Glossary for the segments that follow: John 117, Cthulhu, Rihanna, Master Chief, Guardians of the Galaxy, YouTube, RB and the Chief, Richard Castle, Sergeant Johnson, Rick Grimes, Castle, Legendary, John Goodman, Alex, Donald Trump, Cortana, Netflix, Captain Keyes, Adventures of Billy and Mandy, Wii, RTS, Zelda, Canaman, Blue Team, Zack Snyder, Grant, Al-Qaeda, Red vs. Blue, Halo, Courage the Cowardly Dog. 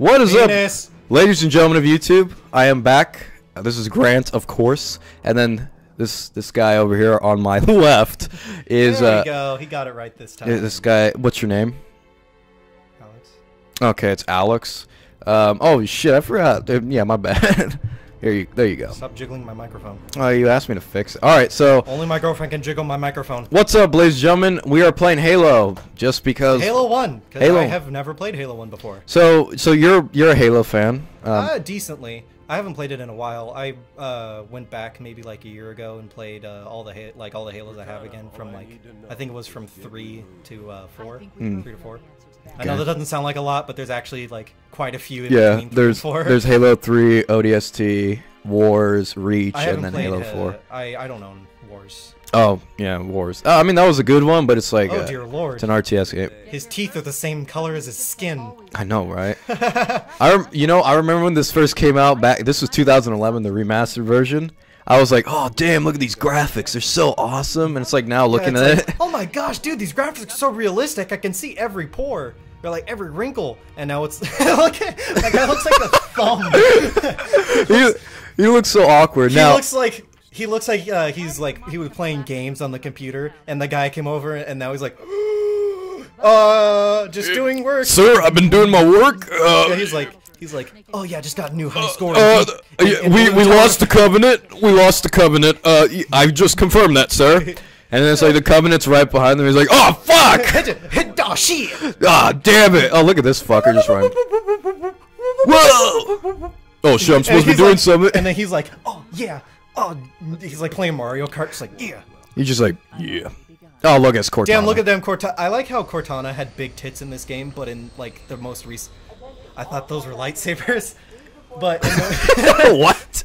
What is up, ladies and gentlemen of YouTube? I am back. This is Grant, of course, and then this guy over here on my left is. There we go. He got it right this time. This guy. What's your name? Alex. Okay, it's Alex. Oh shit, I forgot. Yeah, my bad. There you go. Stop jiggling my microphone. Oh, you asked me to fix it. All right, so only my girlfriend can jiggle my microphone. What's up, ladies and gentlemen? We are playing Halo, just because. Halo 1. Because I have never played Halo 1 before. So you're a Halo fan? Decently. I haven't played it in a while. I went back maybe like a year ago and played all the Halos I have again from like I think it was from 3 to 4, 3 to 4. I know that doesn't sound like a lot, but there's actually like quite a few in between. There's Halo 3, ODST, Wars, Reach, and then Halo 4. I don't own Wars. Oh yeah, Wars. I mean that was a good one, but it's like dear Lord. It's an RTS game. His teeth are the same color as his skin. I know, right? I remember when this first came out back. This was 2011, the remastered version. I was like, oh damn, look at these graphics, they're so awesome, and it's like now looking at it. Oh my gosh, dude, these graphics are so realistic, I can see every pore, they're like every wrinkle, and now it's, look at, that guy looks like a thumb. He looks so awkward now. He looks like he was playing games on the computer, and the guy came over, and now he's like, just doing work. Sir, I've been doing my work. Yeah, he's like, oh yeah, just got a new high score. We lost the Covenant. We lost the Covenant. I just confirmed that, sir. And then it's like the Covenant's right behind them. He's like, oh fuck! Oh shit! Ah damn it! Oh look at this fucker just running. Whoa! Oh shit! I'm supposed to be doing something. And then he's like, oh yeah. Oh, he's like playing Mario Kart. Just like yeah. He's just like yeah. Oh look, it's Cortana. Damn, look at them Cortana. I like how Cortana had big tits in this game, but in like the most recent. I thought those were lightsabers, but... What?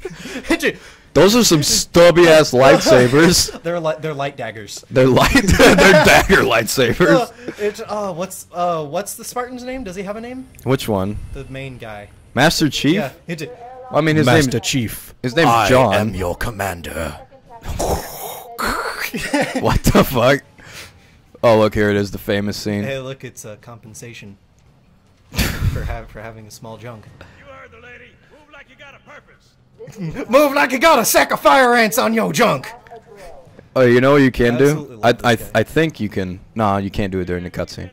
Those are some stubby-ass lightsabers. They're light daggers. They're dagger lightsabers. What's the Spartan's name? Does he have a name? Which one? The main guy. Master Chief? Yeah. I mean, his Master Chief. His name's John. I am your commander. What the fuck? Oh, look, here it is, the famous scene. Hey, look, it's compensation. For having a small junk. You heard the lady. Move like you got a purpose. Move like you got a sack of fire ants on your junk. Oh, you know what you can do? I think you can. No, you can't do it during the cutscene.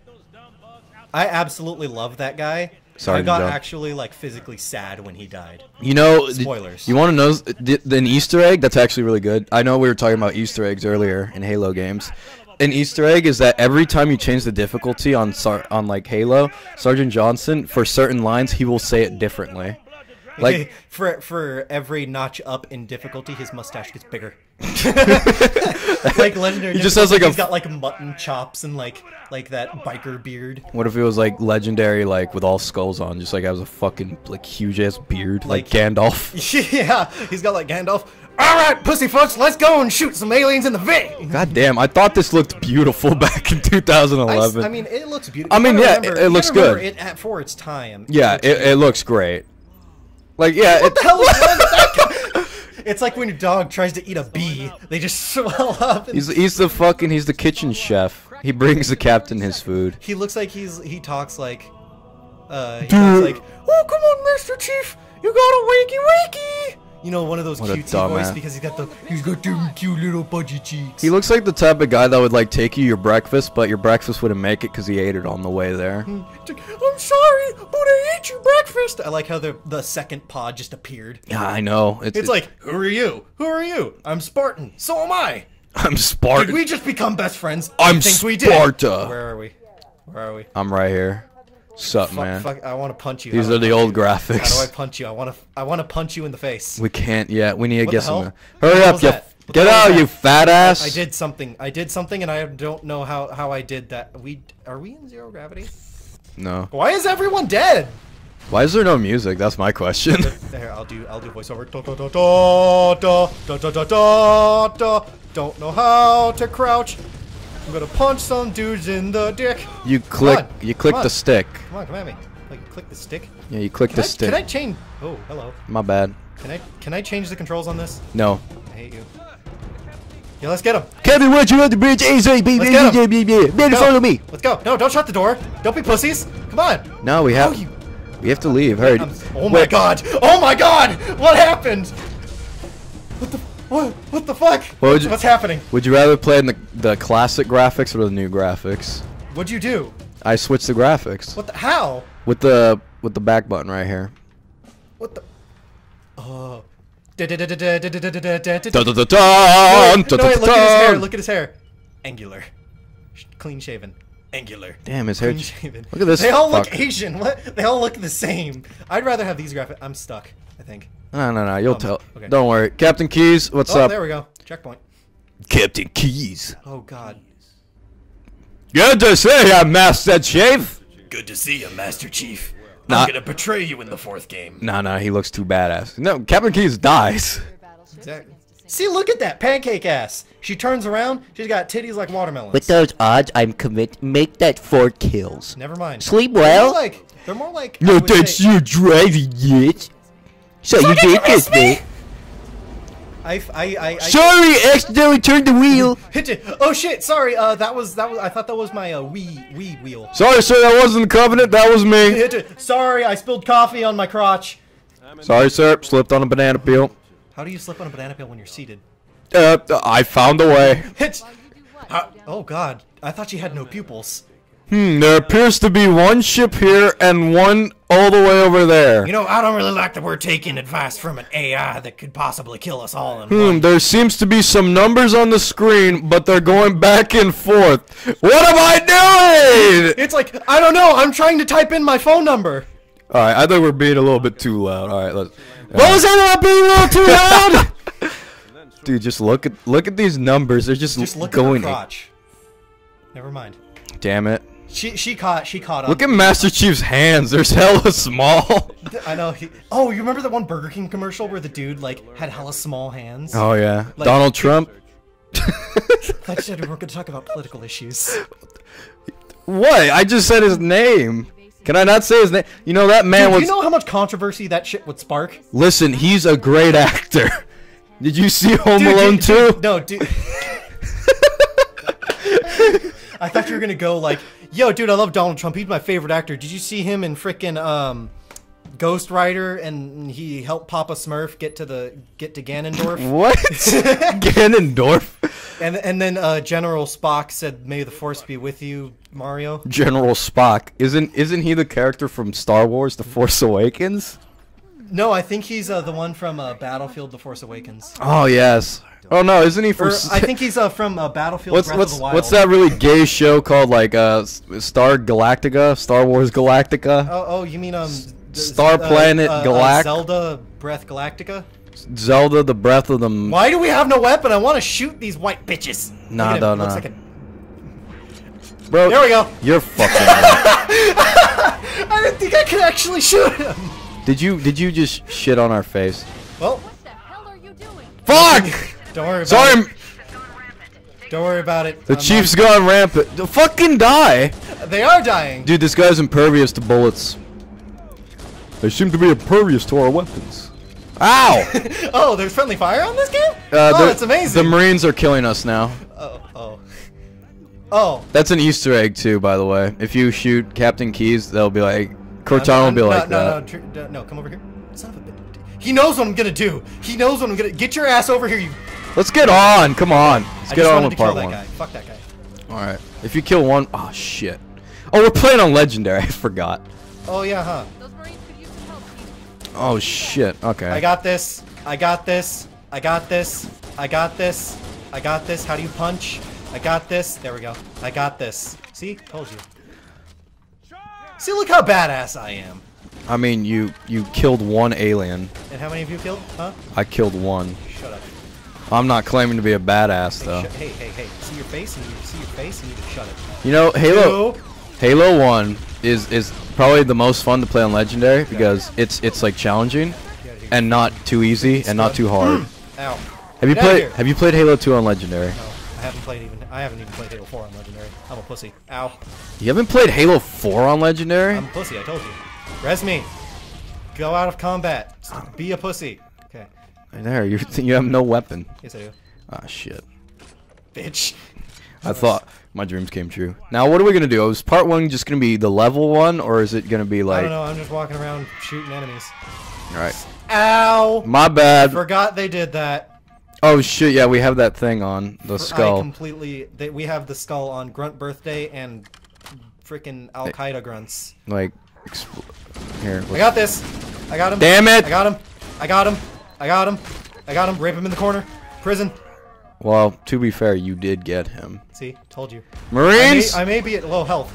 I absolutely love that guy. Sorry, I got actually like physically sad when he died. You know, spoilers. You want to know an Easter egg that's actually really good? I know we were talking about Easter eggs earlier in Halo games. An Easter egg is that every time you change the difficulty on like Halo, Sergeant Johnson for certain lines he will say it differently. Like for every notch up in difficulty, his mustache gets bigger. Like legendary. He just has like he's got like mutton chops and like that biker beard. What if it was like legendary, like with all skulls on, just like I was a fucking like huge ass beard, like Gandalf. Yeah, he's got like Gandalf. All right, pussyfoots, let's go and shoot some aliens in the vein. God damn, I thought this looked beautiful back in 2011. I mean, it looks beautiful. I mean, yeah, it looks good. For its time. Yeah, it looks great. Like, yeah. What the hell is that? It's like when your dog tries to eat a bee. They just swell up. He's the kitchen chef. He brings the captain his food. He looks like he talks like, oh, come on, Master Chief. You got a wakey wakey. You know, one of those cutie voice because he's got them cute little pudgy cheeks. He looks like the type of guy that would like take you your breakfast, but your breakfast wouldn't make it because he ate it on the way there. I'm sorry, but I ate your breakfast. I like how the second pod just appeared. Yeah, I know. It's like, who are you? Who are you? I'm Spartan. So am I. I'm Spartan. Did we just become best friends? I think Sparta. We did. Where are we? Where are we? I'm right here. Sup, man? Fuck, I want to punch you. These are the old graphics. How do I punch you? I want to punch you in the face. We can't yet. We need to get some. Hurry up, you! Get out, you fat ass! I did something. I did something, and I don't know how I did that. Are we in zero gravity? No. Why is everyone dead? Why is there no music? That's my question. There, I'll do voiceover. Don't know how to crouch. I'm gonna punch some dudes in the dick. You click the stick. Come on, come at me. Like click the stick. Yeah, you click the stick. Can I change? Oh, hello. My bad. Can I change the controls on this? No. I hate you. Yeah, let's get him. Kevin, what you at the bridge? AJ, baby, follow me. Let's go. No, don't shut the door. Don't be pussies. Come on. No, we have. Oh, We have to leave. Hurry. Oh my god! Oh my god! What happened? What the fuck? What's happening? Would you rather play in the classic graphics or the new graphics? What'd you do? I switched the graphics. What the, how? With the back button right here. What the? Oh. No, wait, look at his hair. Look at his hair. Angular. Clean shaven. Angular. Damn, his hair. Look at this. They all look Asian. What? They all look the same. I'd rather have these graphics. I'm stuck, I think. No. You'll tell. Okay. Don't worry. Captain Keyes, what's up? Oh, there we go. Checkpoint. Captain Keyes. Oh, God. Good to see you, Master Chief. Good to see you, Master Chief. I'm going to betray you in the fourth game. No, he looks too badass. No, Captain Keyes dies. Exactly. See, look at that pancake ass. She turns around. She's got titties like watermelons. With those odds, I'm commit. Make that 4 kills. Never mind. Sleep well. They're more like no, that's you driving it. So you did this, mate. Sorry, accidentally turned the wheel. Hit it. Oh shit, sorry. That was. I thought that was my Wii wheel. Sorry, sir. That wasn't the Covenant. That was me. Hit it. Sorry, I spilled coffee on my crotch. Sorry, sir. Slipped on a banana peel. How do you slip on a banana peel when you're seated? I found a way. Hit. Oh god, I thought you had no pupils. There appears to be one ship here and one all the way over there. You know, I don't really like that we're taking advice from an AI that could possibly kill us all in one. There seems to be some numbers on the screen, but they're going back and forth. What am I doing? It's like, I don't know. I'm trying to type in my phone number. All right, I think we're being a little bit too loud. All right, let's... What was that about being a little too loud? Dude, just look at these numbers. They're just look going... At her crotch. Never mind. Damn it. She caught up. Look at Master Chief's hands. They're hella small. I know. Oh, you remember that one Burger King commercial where the dude like had hella small hands? Oh yeah. Like, Donald Trump. I said we weren't going to talk about political issues. What? I just said his name. Can I not say his name? You know that man was. You know how much controversy that shit would spark? Listen, he's a great actor. Did you see Home Alone 2? No, dude. I thought you were gonna go like, yo, dude, I love Donald Trump. He's my favorite actor. Did you see him in frickin' Ghost Rider? And he helped Papa Smurf get to Ganondorf. What? Ganondorf? And then General Spock said, "May the Force be with you, Mario." General Spock isn't he the character from Star Wars: The Force Awakens? No, I think he's the one from Battlefield: The Force Awakens. Oh yes. Oh no, isn't he from? I think he's from Battlefield. Breath of the Wild. What's that really gay show called? Like Star Galactica, Star Wars Galactica. Oh, you mean Star Planet Galactica? Zelda Breath Galactica. Zelda the Breath of the. Why do we have no weapon? I want to shoot these white bitches. Nah. Looks like a... Bro, there we go. You're fucking. I didn't think I could actually shoot him. Did you just shit on our face? Well. What the hell are you doing? Fuck. Don't worry about it. Don't worry about it. The Chief's gone rampant. They'll fucking die. They are dying. Dude, this guy's impervious to bullets. They seem to be impervious to our weapons. Ow! Oh, there's friendly fire on this game? Oh, that's amazing. The Marines are killing us now. Oh. That's an Easter egg, too, by the way. If you shoot Captain Keyes, they'll be like... Cortana will be like that. No, come over here. Son of a bitch. He knows what I'm gonna do. He knows what I'm gonna... Get your ass over here, you... Let's get on, come on. Let's get on with part one. Fuck that guy. Alright. If you kill one... Oh, shit. Oh, we're playing on Legendary. I forgot. Oh, yeah, huh. Oh, shit. Okay. I got this. I got this. I got this. I got this. I got this. How do you punch? I got this. There we go. I got this. See? Told you. See, look how badass I am. I mean, you killed one alien. And how many of you killed? Huh? I killed one. Shut up. I'm not claiming to be a badass though. Hey! See your face, and you see your face, and you shut it. You know, Halo 1 is probably the most fun to play on Legendary because it's like challenging, and not too easy and not too hard. Ow. Have you played Halo 2 on Legendary? No, I haven't even played Halo 4 on Legendary. I'm a pussy. Ow. You haven't played Halo 4 on Legendary? I'm a pussy. I told you. Res me. Go out of combat. Be a pussy. Right there, you have no weapon. Yes, I do. Ah, shit. Bitch. I thought My dreams came true. Now, what are we going to do? Is part one just going to be the level one, or is it going to be like... I don't know. I'm just walking around shooting enemies. All right. Ow! My bad. Forgot they did that. Oh, shit. Yeah, we have that thing on. The skull. I completely... we have the skull on Grunt Birthday and freaking Al-Qaeda grunts. Like... Here. I got this. I got him. Damn it! I got him. I got him. I got him. I got him. Rape him in the corner. Prison. Well, to be fair, you did get him. See, told you. Marines! I may be at low health.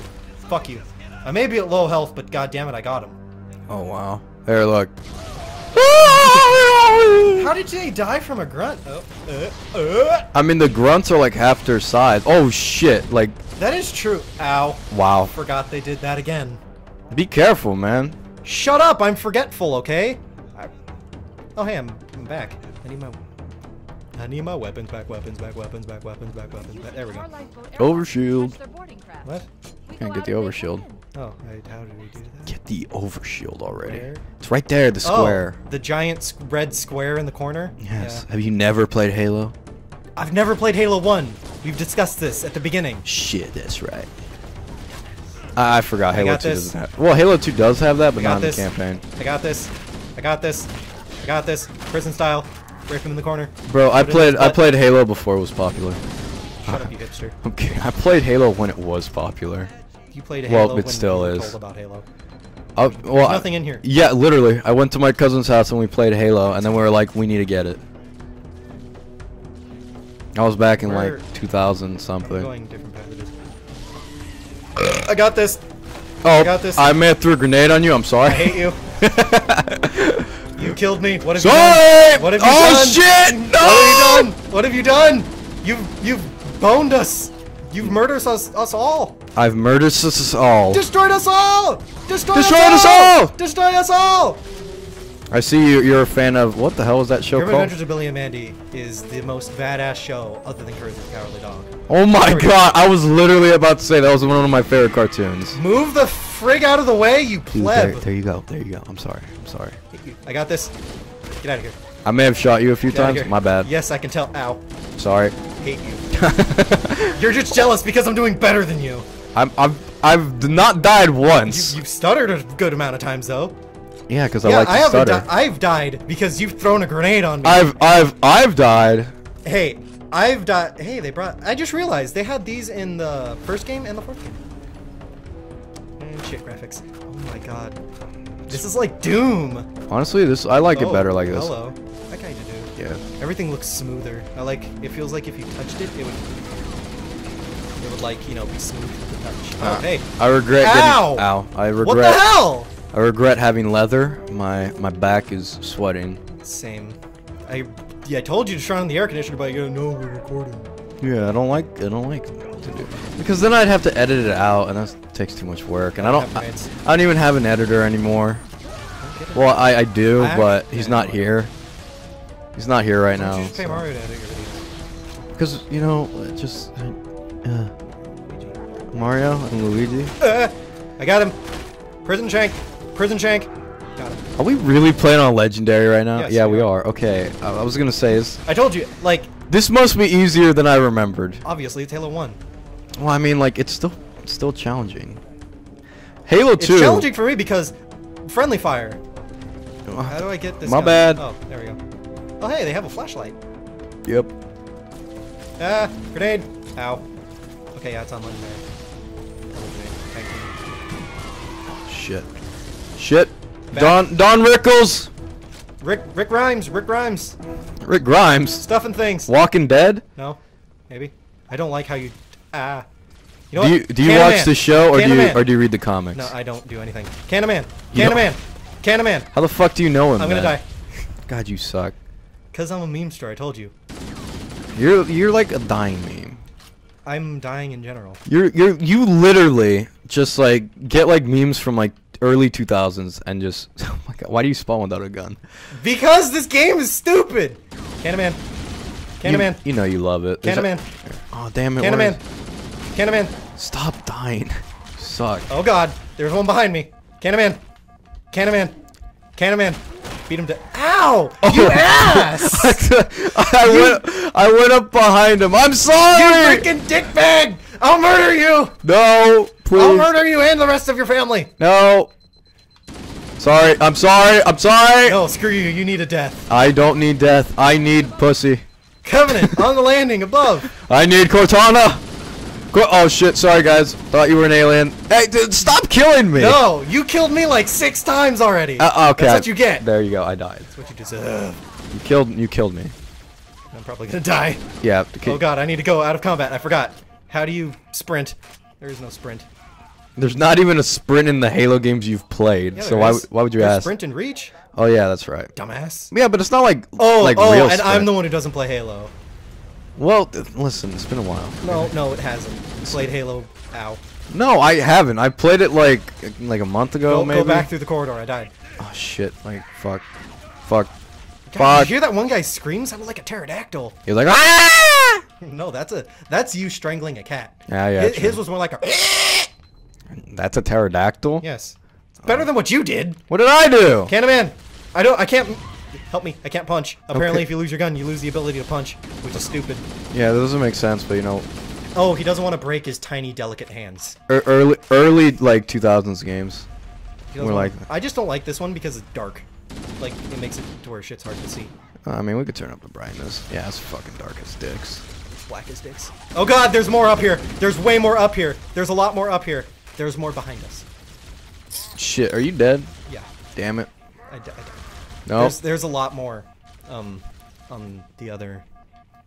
Fuck you. I may be at low health, but goddammit, I got him. Oh, wow. There, look. How did they die from a grunt? Oh, I mean, the grunts are like half their size. Oh, shit. Like... That is true. Ow. Wow. Forgot they did that again. Be careful, man. Shut up! I'm forgetful, okay? Oh, hey, I'm back. I need my weapons back, weapons back. There we go. Overshield. What? Can't get the overshield. Oh, how did we do that? Get the overshield already. Where? It's right there, the square. Oh, the giant red square in the corner? Yes. Yeah. Have you never played Halo? I've never played Halo 1. We've discussed this at the beginning. Shit, that's right. I forgot Halo 2 doesn't have... Well, Halo 2 does have that, but not in the campaign. I got this. I got this. I got this. Prison style. Rape him in the corner. Bro, I played Halo before it was popular. Shut up, you hipster. Okay, I played Halo when it was popular. You played Halo when you were told about Halo. There's nothing in here. Yeah, literally. I went to my cousin's house and we played Halo, and then we were like, we need to get it. I was back in like 2000 something. I'm going different passages. I got this. Oh, I got this. I may have threw a grenade on you. I'm sorry. I hate you. You killed me. What have you done? What have you done? Oh shit! No! What have you done? You've boned us. You've murdered us all. I've murdered us all. Destroyed us all. Destroy us all. I see you. You're a fan of what the hell is that show called? Adventures of Billy and Mandy is the most badass show other than Courage the Cowardly Dog. Oh my god! I was literally about to say that was one of my favorite cartoons. Move the frig out of the way, you pleb. There you go. There you go. I'm sorry. I'm sorry. I got this. Get out of here. I may have shot you a few times. My bad. Yes, I can tell. Ow. Sorry. Hate you. You're just jealous because I'm doing better than you. I've not died once. You've stuttered a good amount of times though. Yeah, because I like to stutter. I've died because you've thrown a grenade on me. I've died. Hey, I've died. Hey, they brought. I just realized they had these in the first game and the fourth game. And shit graphics. Oh my god. This is like Doom. Honestly, I like it better like this. Hello. I kinda do. Yeah. Everything looks smoother. It feels like if you touched it, it would like, you know, be smooth to touch. Oh, hey. I regret What the hell? I regret having leather. My back is sweating. Same. I told you to turn on the air conditioner, but you go, no, we're recording. Yeah, I don't like to do it. Because then I'd have to edit it out, and that takes too much work. And I don't even have an editor anymore. Well, I do, but he's not here. He's not here right now. Just pay Mario to edit your videos. Because you know, just Mario and Luigi. I got him. Prison shank. Prison shank. Got him. Are we really playing on Legendary right now? Yes, yeah, we are. Okay. I was gonna say is. I told you, like. This must be easier than I remembered. Obviously, it's Halo 1. Well, I mean, like, it's still challenging. Halo 2. It's challenging for me because friendly fire. How do I get this? My bad. Oh, there we go. Oh, hey, they have a flashlight. Yep. Grenade. Ow. Okay, yeah, it's on Legendary. Thank you. Shit. Shit. Back. Don Rickles. Rick Grimes. Rick Grimes. Rick Grimes. Stuffing things. Walking Dead. No, maybe. I don't like how you. You know what? Do you watch the show or do you read the comics? No, I don't do anything. Canaman. Canaman. Canaman. How the fuck do you know him? I'm gonna die. God, you suck. Cause I'm a meme star. I told you. You're like a dying meme. I'm dying in general. You literally just like get like memes from like. Early 2000s and just oh my god, why do you spawn without a gun? Because this game is stupid. Canaman, Canaman. You know you love it. Canaman. Oh damn it. Canaman, Canaman. Stop dying. You suck. Oh god, there's one behind me. Canaman, Canaman, Canaman. Beat him to. Ow! Oh. You ass! I went up behind him. I'm sorry. You freaking dickbag! I'll murder you! No, please. I'll murder you and the rest of your family. No. Sorry, I'm sorry, I'm sorry. No, screw you, you need a death. I don't need death. I need pussy. Covenant, on the landing, above. I need Cortana. Oh shit, sorry guys. Thought you were an alien. Hey, dude, stop killing me. No, you killed me like 6 times already. Okay. That's what you get. There you go, I died. That's what you deserve. You killed me. I'm probably gonna die. Yeah. Oh god, I need to go out of combat. I forgot. How do you sprint? There is no sprint. There's not even a sprint in the Halo games you've played, yeah, so why would you ask? Sprint and reach? Oh yeah, that's right. Dumbass. Yeah, but it's not like real and sprint. I'm the one who doesn't play Halo. Well, listen, it's been a while. No, no, it hasn't. You played Halo. Ow. No, I haven't. I played it like a month ago, maybe. Go back through the corridor. I died. Oh shit! Like fuck, fuck, fuck. Did you hear that one guy scream? Sounded like a pterodactyl. He was like, ah! No, that's you strangling a cat. Yeah, yeah. His was more like a. That's a pterodactyl. Yes. It's better than what you did. What did I do? Candyman. I can't. Help me, I can't punch. Apparently, okay. If you lose your gun, you lose the ability to punch, which is stupid. Yeah, that doesn't make sense, but you know... Oh, he doesn't want to break his tiny, delicate hands. Early like, 2000s games. I just don't like this one because it's dark. Like, it makes it to where shit's hard to see. I mean, we could turn up the brightness. Yeah, it's fucking dark as dicks. Black as dicks. Oh god, there's more up here! There's way more up here! There's a lot more up here! There's more behind us. Shit, are you dead? Yeah. Damn it. I died. Nope. There's a lot more on the other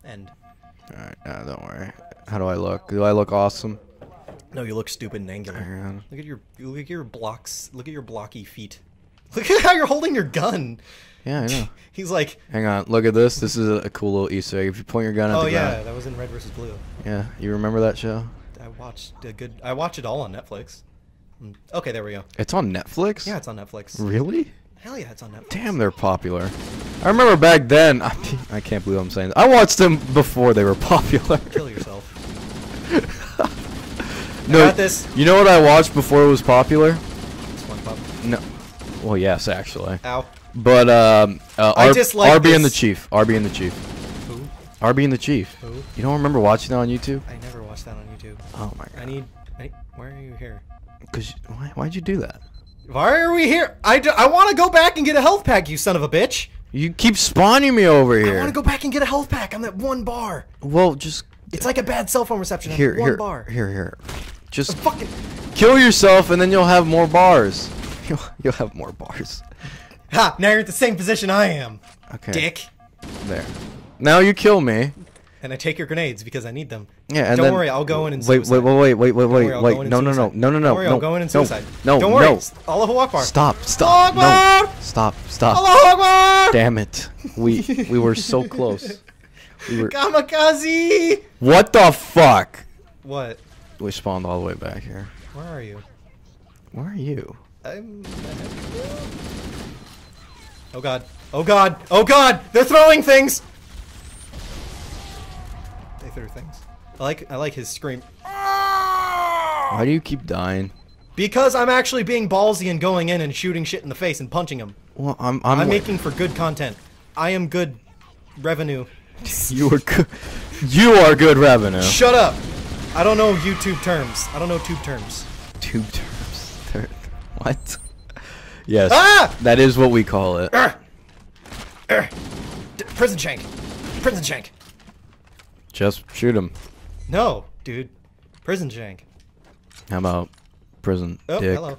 end. Alright, don't worry. How do I look? Do I look awesome? No, you look stupid and angular. Man. Look at your blocks. Look at your blocky feet. Look at how you're holding your gun. Yeah, I know. He's like... Hang on, look at this. This is a cool little Easter egg. If you point your gun at the ground... Oh yeah, that was in Red vs. Blue. Yeah, you remember that show? I watch it all on Netflix. Okay, there we go. It's on Netflix? Yeah, it's on Netflix. Really? Hell yeah, it's on Netflix. Damn, they're popular. I remember back then. I can't believe I'm saying that. I watched them before they were popular. Kill yourself. No, I got this. You know what I watched before it was popular? SpongeBob. No. Well, yes, actually. Ow. But I dislike RB and the Chief. RB and the Chief. Who? RB and the Chief. Who? You don't remember watching that on YouTube? I never watched that on YouTube. Oh my god. I need why are you here? Cause why'd you do that? Why are we here? I want to go back and get a health pack, you son of a bitch. You keep spawning me over here. I want to go back and get a health pack. I'm at 1 bar. Well, just... It's like a bad cell phone reception. Here, I'm at 1 bar. Here. Just fucking... kill yourself, and then you'll have more bars. You'll have more bars. Ha! Now you're at the same position I am. Okay. Dick. There. Now you kill me. And I take your grenades because I need them. Yeah, and don't worry, I'll go in and suicide. Wait, no. Don't worry, I'll go in and suicide. Don't worry, Allahu Akbar. Stop. Allahu Akbar! No, stop. Allahu Akbar! Damn it. We were so close. We were... Kamikaze! What the fuck? What? We spawned all the way back here. Where are you? Where are you? I'm... Oh god. Oh god! Oh god! They're throwing things! Things. I like his scream. Why do you keep dying? Because I'm actually being ballsy and going in and shooting shit in the face and punching him. Well, I'm making for good content. I am good revenue. You are good revenue. Shut up. I don't know YouTube terms. I don't know tube terms. Tube terms. What? Yes. Ah! That is what we call it. Prison shank. Prison shank. Just shoot him. No, dude. Prison shank. How about prison dick? Hello.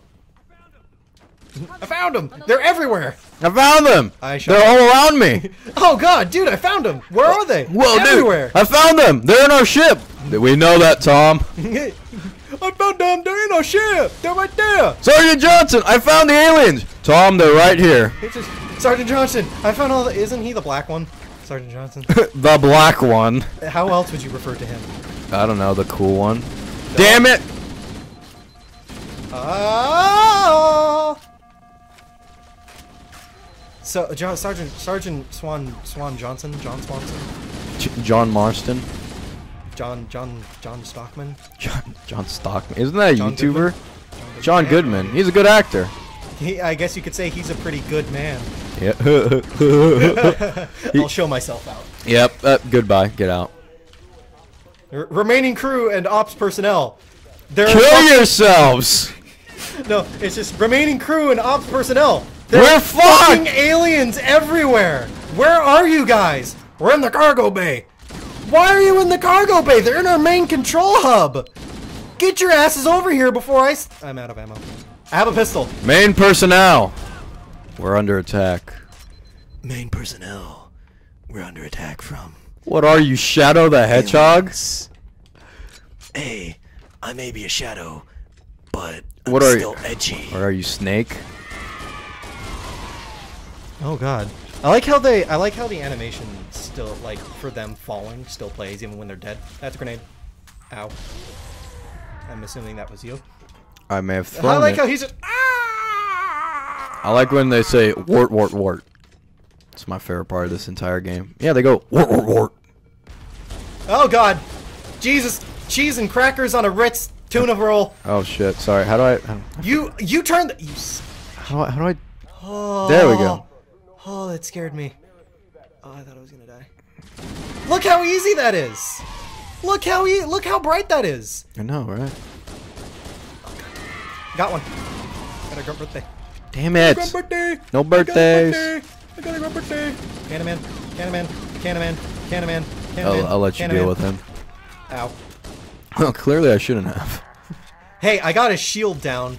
I found him! They're everywhere! I found them! They're all around me! Oh god, dude, I found them! Where are they? Whoa, everywhere. Dude! I found them! They're in our ship! We know that, Tom. I found them! They're in our ship! They're right there! Sergeant Johnson! I found the aliens! Tom, they're right here. Sergeant Johnson! I found all the... Isn't he the black one? Sergeant Johnson. The black one. How else would you refer to him? I don't know, the cool one. No. Damn it! So, John Stockman. Isn't that a YouTuber? John Goodman. He's a good actor. I guess you could say he's a pretty good man. Yeah. I'll show myself out. Yep. Goodbye. Get out. Remaining crew and ops personnel. Kill yourselves! No, it's just remaining crew and ops personnel. We're fucking aliens everywhere! Where are you guys? We're in the cargo bay. Why are you in the cargo bay? They're in our main control hub. Get your asses over here before I'm out of ammo. I have a pistol. Main personnel. We're under attack. Main personnel. We're under attack from... What are you, Shadow the Hedgehog? Hey, I may be a shadow, but I'm still edgy. Or are you, Snake? Oh god. I like how the animation still, like, for them falling still plays even when they're dead. That's a grenade. Ow. I'm assuming that was you. I may have thrown it. I like how he's just... I like when they say, wart, wart, wart. It's my favorite part of this entire game. Yeah, they go, wart, wart, wart. Oh, God. Jesus. Cheese and crackers on a Ritz tuna roll. Oh, shit. Sorry. How do I... You turned the... How do I... Oh. There we go. Oh, that scared me. Oh, I thought I was gonna die. Look how easy that is! Look how bright that is! I know, right? Got one. Got a grunt birthday. Damn it! Grunt birthday. No birthdays! I got a grunt birthday! Canaman, Canaman, Canaman, Canaman, Canaman. I'll let you deal with him. Ow. Well, clearly I shouldn't have. Hey, I got a shield down.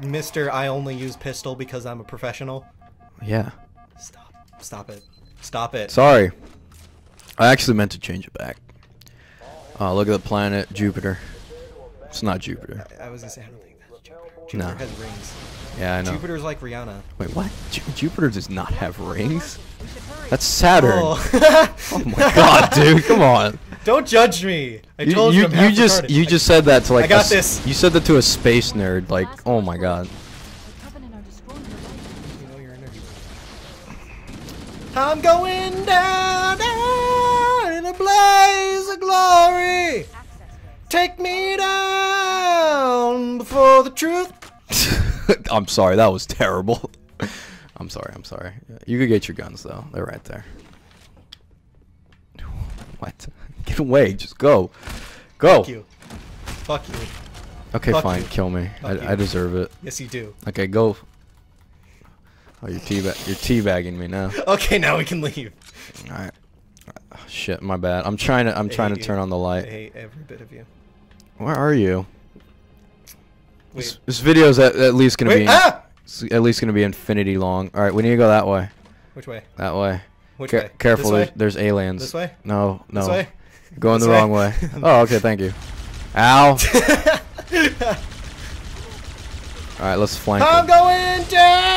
Mister, I only use pistol because I'm a professional. Yeah. Stop. Stop it. Stop it. Sorry. I actually meant to change it back. Oh, look at the planet Jupiter. It's not Jupiter. I was gonna say I don't think that's Jupiter. Jupiter has rings. Yeah, I know. Jupiter's like Rihanna. Wait, what? Jupiter does not have rings? That's Saturn. Oh, oh my god, dude! Come on. Don't judge me. I told you. You just said that to like. I got this. You said that to a space nerd. Like, oh my god. I'm going down in a blaze of glory. Take me down before the truth. I'm sorry, that was terrible. I'm sorry, I'm sorry. You could get your guns though. They're right there. What? Get away, just go. Go. Fuck you. Fuck you. Okay, fuck fine, you. Kill me. I deserve it. Yes, you do. Okay, go. Oh, you're teabagging me now. Okay, now we can leave. All right. Oh, shit, my bad. I'm trying to turn on the light. I hate every bit of you. Where are you? Wait. This video's at least going to be at least going to be infinity long. All right, we need to go that way. Which way? That way. Which way? Careful, there's aliens. This way? No, no. This way? Going the wrong way. Oh, okay, thank you. Ow. Alright, let's flank him. I'm going down!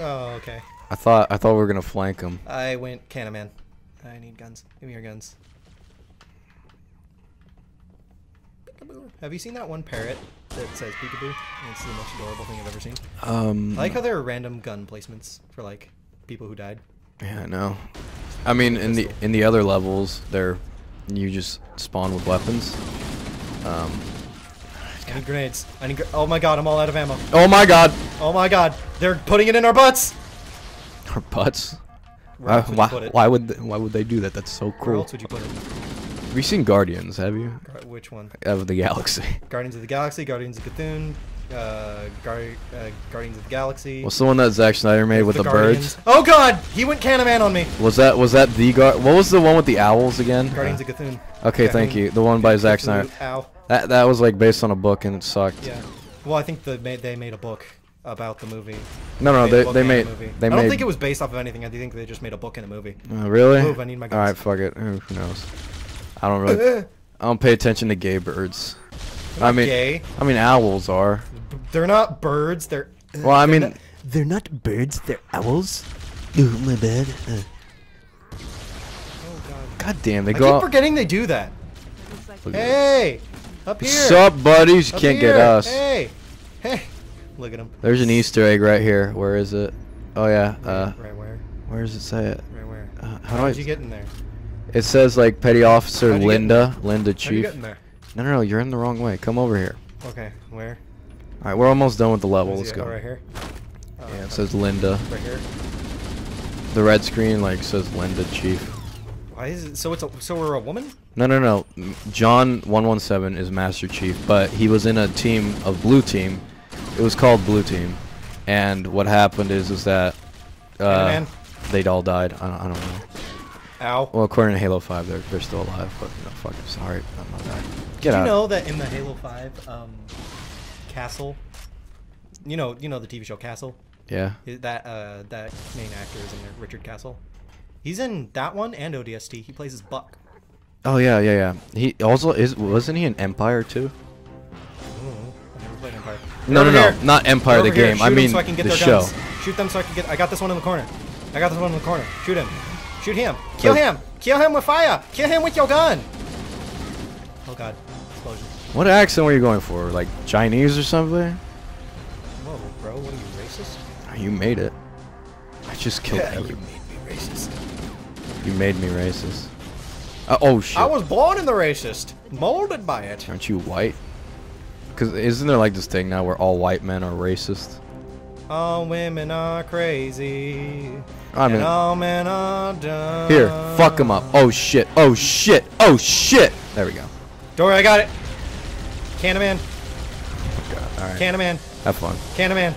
Oh, okay. I thought we were going to flank him. I went Canaman. I need guns. Give me your guns. Peek-a-boo. Have you seen that one parrot that says peekaboo? It's the most adorable thing I've ever seen. I like how there are random gun placements for, like, people who died. Yeah, I know. I mean, in the other levels, you just spawn with weapons. I need grenades. Oh my god, I'm all out of ammo. Oh my god. Oh my god, they're putting it in our butts. Our butts? Why would they do that? That's so cruel. Where else would you put it? Have you seen Guardians? Have you? Which one? Of the Galaxy. Guardians of the Galaxy. Guardians of Cthulhu. Guardians of the Galaxy. What's the one that Zack Snyder made with the birds? Oh god, he went Canaman on me. Was that the what was the one with the owls again? Guardians of Cthulhu. Okay, thank you. The one by Zack Snyder. Ow. That was like based on a book and it sucked. Yeah. Well, I think they made a book about the movie. No, they made. I don't think it was based off of anything. I think they just made a book and a movie. Really? Move, I need my guns. All right, fuck it. Who knows? I don't really. I don't pay attention to gay birds. I mean, owls are. They're not birds. They're. Well, I mean, they're not birds. They're owls. Oh my bad. Oh god. God damn, they go. I keep forgetting they do that. Hey, up here. What's up, buddies? You can't get us. Hey, hey. Look at him. There's an Easter egg right here. Where is it? Oh yeah. Right where? Where does it say it? Right where? How did you get in there? It says like Petty Officer Linda Chief. How did you get in there? No, you're in the wrong way. Come over here. Okay, where? Alright, we're almost done with the level. Let's go. Right here? Oh, yeah, it says Linda. Right here? The red screen, like, says Linda Chief. Why is it? So it's a, so we're a woman? No, no, no. John 117 is Master Chief, but he was in a team of Blue Team. It was called Blue Team, and what happened is that they'd all died. I don't know. Ow. Well, according to Halo 5, they're still alive, but you know, fuck, I'm sorry, I'm not that. Get out. Did you know that in the Halo 5, Castle, you know the TV show Castle? Yeah. That that main actor is in there, Richard Castle. He's in that one and ODST. He plays as Buck. Oh yeah, yeah, yeah. He also is. Wasn't he in Empire too? I never played Empire. No, no, no, not Empire the game. I mean the show. Shoot them so I can get. I got this one in the corner. I got this one in the corner. Shoot him. Shoot him. Kill him. Kill him with fire. Kill him with your gun. Oh god. Explosion. What accent were you going for? Like Chinese or something? Whoa, bro. What are you, racist? You made it. I just killed you. You made me racist. You made me racist. Oh shit. I was born in the racist. Molded by it. Aren't you white? Because isn't there like this thing now where all white men are racist? All women are crazy. I mean, and all men are dumb. Here, fuck him up. Oh shit. Oh shit. Oh shit. There we go. Don't worry, I got it. Canaman. Oh, God. All right. Canaman. Have fun. Canaman.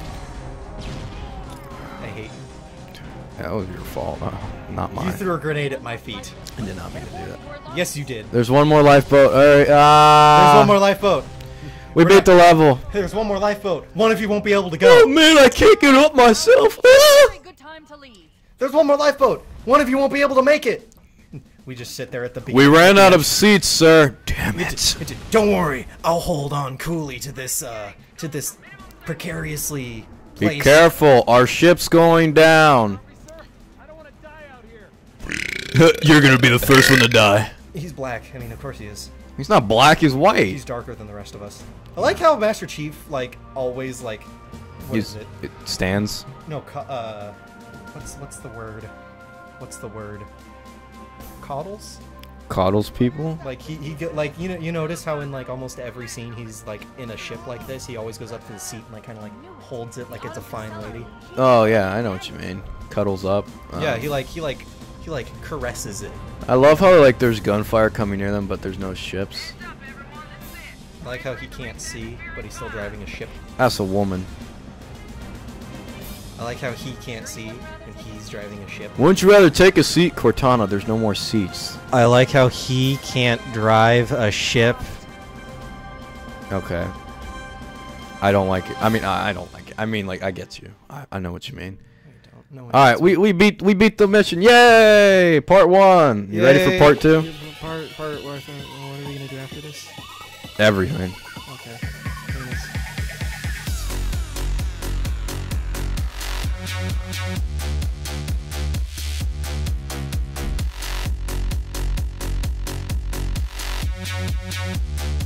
I hate you. That was your fault, not mine. You threw a grenade at my feet. I did not mean to do that. Yes, you did. There's one more lifeboat. All right. There's one more lifeboat. We beat the level. There's one more lifeboat. One of you won't be able to go. Oh man, I can't get up myself. Good time to leave. There's one more lifeboat. One of you won't be able to make it. We just sit there at the beach. We ran out of seats, sir. Damn it. Don't worry. I'll hold on coolly to this precariously placed. Be careful. Our ship's going down. I don't want to die out here. You're going to be the first one to die. He's black. I mean, of course he is. He's not black. He's white. He's darker than the rest of us. I like how Master Chief, like, always, like, what is it? It stands. No, what's the word? What's the word? Coddles? Coddles people? Like like you notice how in like almost every scene he's like in a ship like this, he always goes up to the seat and like kind of like holds it like it's a fine lady. Oh yeah, I know what you mean. Cuddles up. Yeah, he like caresses it. I love how like there's gunfire coming near them, but there's no ships. I like how he can't see, but he's still driving a ship. That's a woman. I like how he can't see when he's driving a ship. Wouldn't you rather take a seat, Cortana? There's no more seats. I like how he can't drive a ship. Okay. I don't like it. I mean, I don't like it. I mean, like, I get you. I know what you mean. I don't know what all right, we beat the mission. Yay! Part one. You ready for part two? Part what are we gonna do after this? Everything. Okay.